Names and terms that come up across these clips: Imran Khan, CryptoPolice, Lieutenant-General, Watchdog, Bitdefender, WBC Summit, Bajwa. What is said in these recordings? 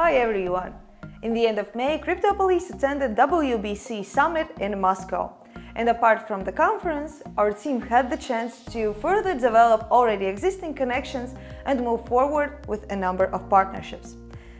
Hi everyone! In the end of May, CryptoPolice attended WBC Summit in Moscow. And apart from the conference, our team had the chance to further develop already existing connections and move forward with a number of partnerships.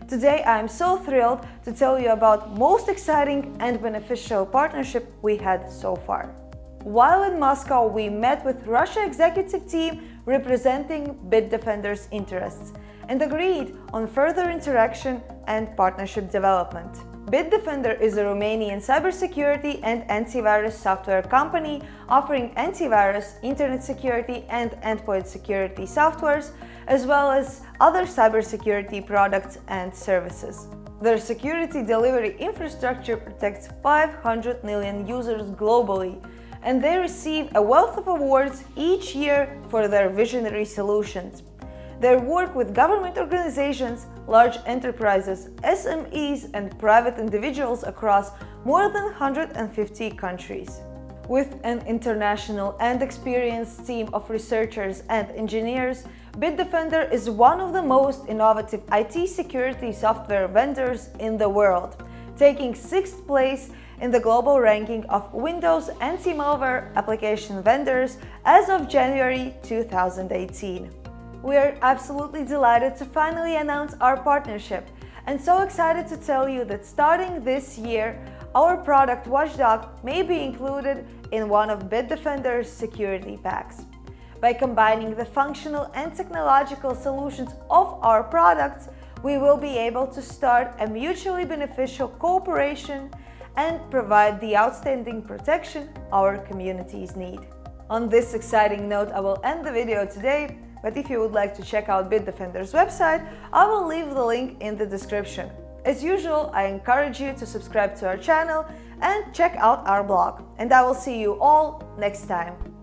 Today I am so thrilled to tell you about the most exciting and beneficial partnership we had so far. While in Moscow, we met with the Russia executive team representing Bitdefender's interests and agreed on further interaction and partnership development. Bitdefender is a Romanian cybersecurity and antivirus software company offering antivirus, internet security and endpoint security softwares, as well as other cybersecurity products and services. Their security delivery infrastructure protects 500 million users globally, and they receive a wealth of awards each year for their visionary solutions. Their work with government organizations, large enterprises, SMEs and private individuals across more than 150 countries. With an international and experienced team of researchers and engineers, Bitdefender is one of the most innovative IT security software vendors in the world, taking 6th place in the global ranking of Windows anti-malware application vendors as of January 2018. We are absolutely delighted to finally announce our partnership and so excited to tell you that starting this year, our product Watchdog may be included in one of Bitdefender's security packs. By combining the functional and technological solutions of our products, we will be able to start a mutually beneficial cooperation and provide the outstanding protection our communities need. On this exciting note, I will end the video today. But if you would like to check out Bitdefender's website, I will leave the link in the description. As usual, I encourage you to subscribe to our channel and check out our blog. And I will see you all next time.